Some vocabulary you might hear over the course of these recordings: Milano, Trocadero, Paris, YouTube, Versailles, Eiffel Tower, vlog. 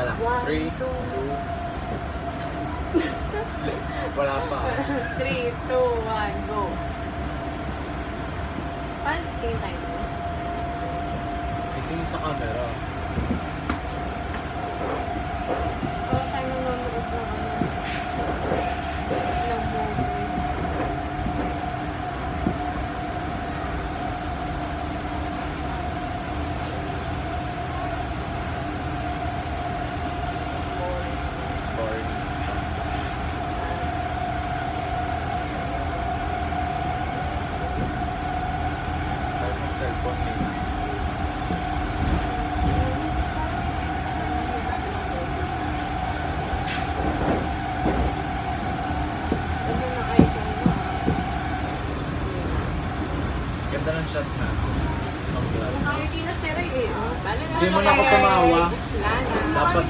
Teka lang. 3, 2, 1. Wala pa. 3, 2, 1, go. Paano tingin tayo? Tingin sa camera. Parang tayo nanonood ng movie. Hindi mo na ako tumawa. Dapat.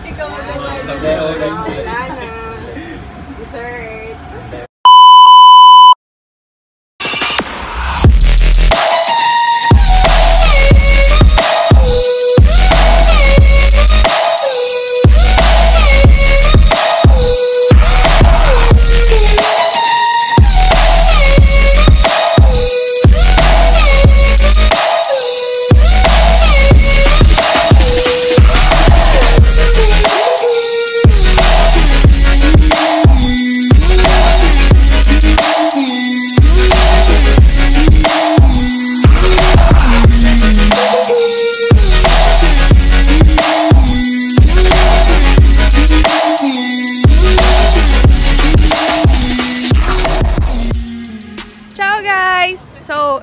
Ikaw na banana. Ikaw na banana. Dessert.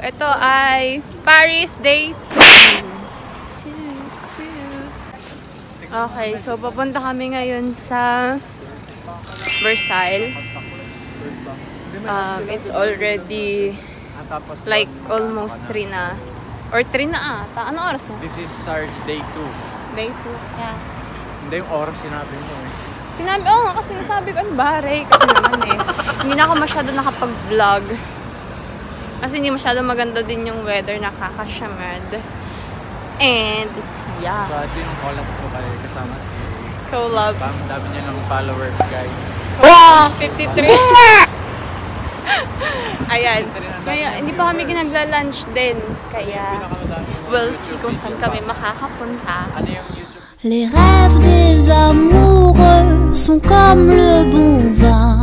Ito ay Paris Day 2. Okay, so papunta kami ngayon sa Versailles. It's already like almost 3 na. Or 3 na ata. Anong oras na? This is our day 2. Day 2, yeah. Hindi yung oras sinabi mo eh. Sinabi, oo nga kasi nasabi ko, bare. Kasi naman eh. Hindi na ako masyado nakapag-vlog. Kasi hindi masyado maganda din yung weather, nakakasyamad. And, yeah. So, ito yung collab ko kayo kasama si... Collab. Ang dami niya ng followers, guys. Wow! 53! Ayan. Kaya, hindi pa kami ginagla-lunch din. Kaya, we'll see kung saan kami makakapunta. Ano yung YouTube? Les rêves des amoureux sont comme le bon vin.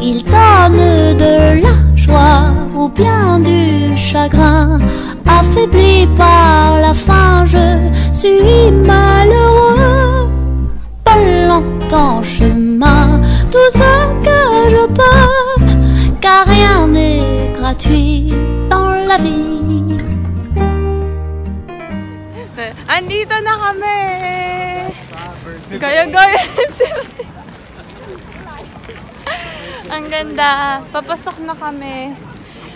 Ils donnent de la joie ou bien du chagrin, affaibli par la faim, je suis malheureux. Pas longtemps chemin, tout ce que je peux, car rien n'est gratuit dans la vie. Andito na kami. Gaya-gaya. Ang ganda. Papasok na kami.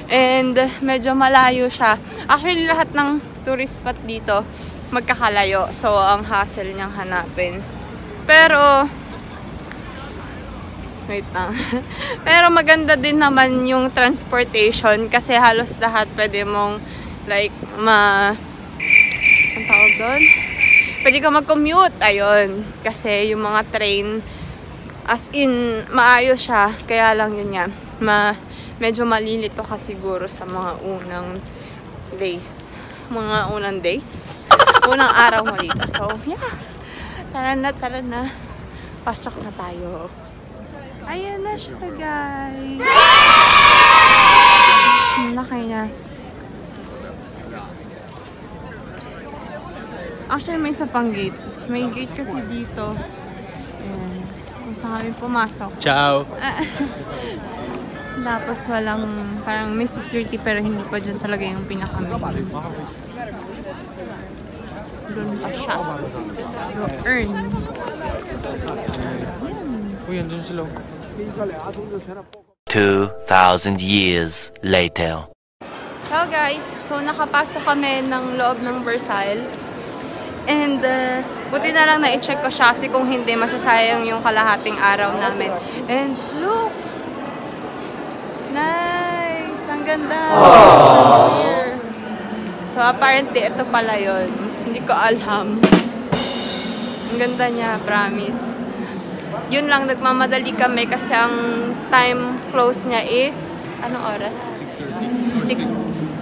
And medyo malayo siya. Actually, lahat ng tourist spot dito magkakalayo. So, ang hassle niyang hanapin. Pero, wait lang. Pero maganda din naman yung transportation kasi halos lahat pwede mong like, ang tawag doon? Pwede ka mag-commute. Ayun. Kasi yung mga train, as in, maayos siya. Kaya lang yun nga. Medyo malilito ka siguro sa mga unang days. Unang araw mo dito. So, yeah. Tara na. Pasok na tayo. Ayan na siya, guys. Ang laki niya. Actually, may isa pang gate. May gate kasi dito. Ayan. Kung saan kami pumasok. Ciao! Tapos walang, parang may security pero hindi pa dyan talaga yung pinaka-main. Doon pa siya. So, earn. Uy, andun sila. 2,000 years later. Hello guys! So, nakapasok kami ng loob ng Versailles. And, buti na lang na-check ko siya kasi kung hindi, masasayang yung kalahating araw namin. And, look! Nice! Ang ganda! So, Apparently, ito pala yun. Hindi ko alam. Ang ganda niya, promise. Yun lang, nagmamadali kami kasi ang time close niya is, anong oras? 6:30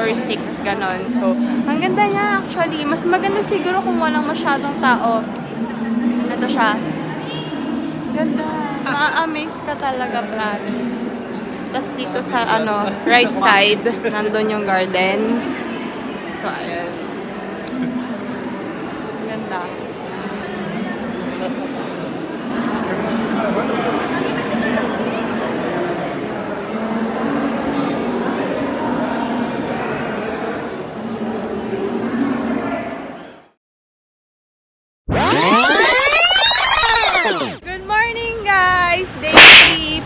or 6, ganon. So, ang ganda niya actually. Mas maganda siguro kung walang masyadong tao. Ito siya. Ganda. Ma-amaze ka talaga, promise. Tapos dito sa ano, right side, nandun yung garden. So, ayan. Ganda.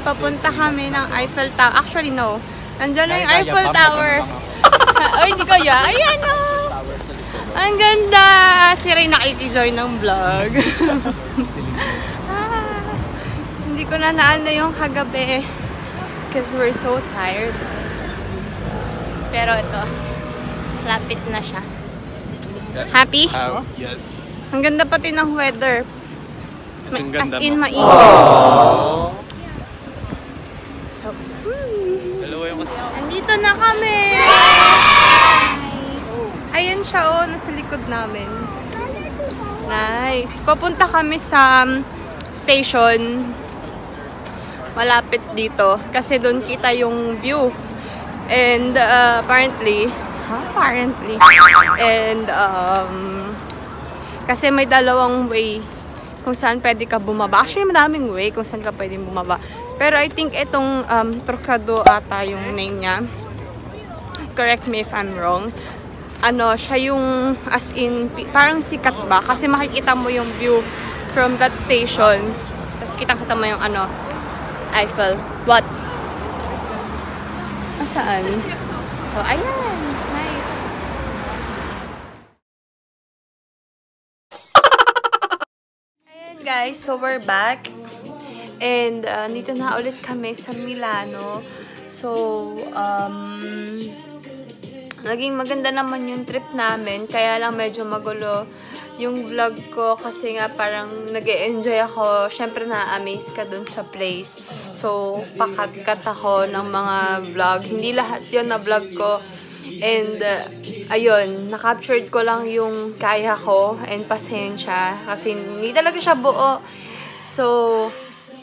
Papunta kami ng Eiffel Tower. Actually, no. Andiyan na yung Eiffel Tower. Ay, hindi ko ya. Ayan, no. Ang ganda. Si Ray nakikijoin ng vlog. Hindi ko na naano yung kagabi. Because we're so tired. Pero ito. Lapit na siya. Happy? Yes. Ang ganda pati ng weather. As in, mainit. Andito na kami! Ayan siya, oh, nasa likod namin. Nice! Papunta kami sa station. Malapit dito. Kasi doon kita yung view. And apparently. And kasi may dalawang way kung saan pwede ka bumaba. Actually, madaming way kung saan ka pwede bumaba. Pero I think itong Trocadero ata yung name niya. Correct me if I'm wrong. Ano, siya yung as in, parang sikat ba? Kasi makikita mo yung view from that station. Tapos kitang-kita mo yung ano, Eiffel. What? Saan? So, ayan. Nice. Ayan guys, so we're back. And dito na ulit kami sa Milano. So, naging maganda naman yung trip namin. Kaya lang medyo magulo yung vlog ko kasi nga parang nag-e-enjoy ako. Siyempre na-amaze ka dun sa place. So, pakat-kat ako ng mga vlog. Hindi lahat yun na vlog ko. And, ayun, na-captured ko lang yung kaya ko and pasensya. Kasi hindi talaga siya buo. So,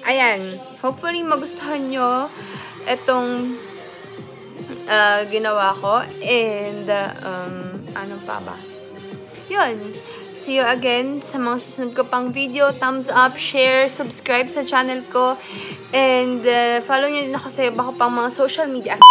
ayan, hopefully magustuhan nyo itong ginawa ko. And, ano pa ba? Yun. See you again sa mga susunod ko pang video. Thumbs up, share, subscribe sa channel ko. And, follow nyo din ako sa iba ko pang mga social media.